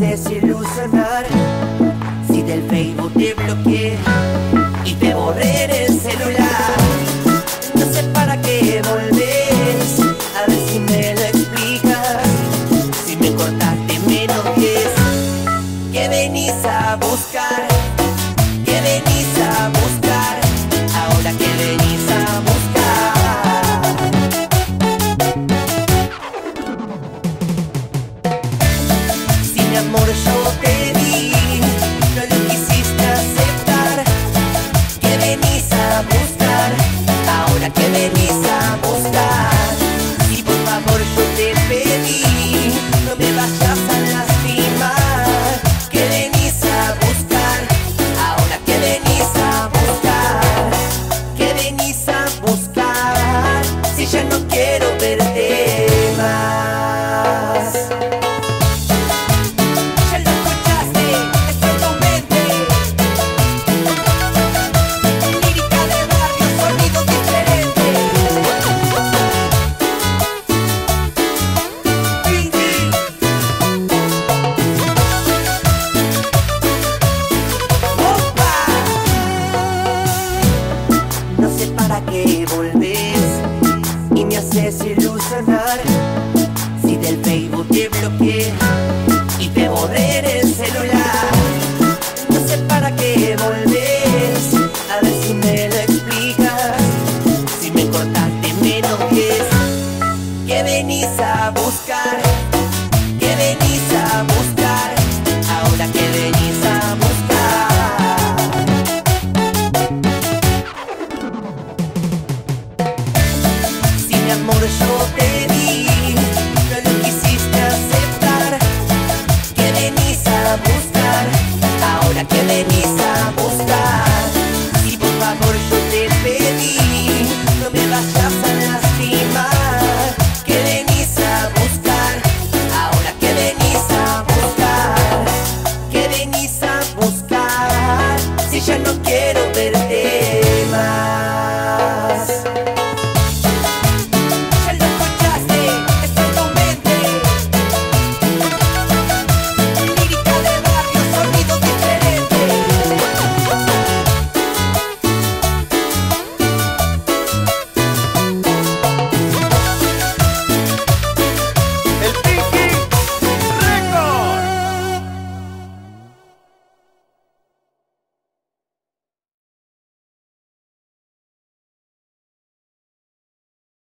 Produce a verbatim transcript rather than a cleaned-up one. desilusionar si del Facebook te bloqueé y te borré en el celular. No sé para qué volvés, a ver si me lo explicas. Si me cortaste menos que es, ¿qué venís a buscar? ¿Qué venís a buscar? Ahora que venís a buscar. Amor, yo te